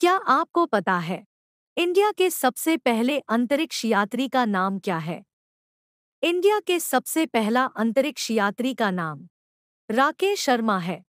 क्या आपको पता है इंडिया के सबसे पहले अंतरिक्ष यात्री का नाम क्या है? इंडिया के सबसे पहला अंतरिक्ष यात्री का नाम राकेश शर्मा है।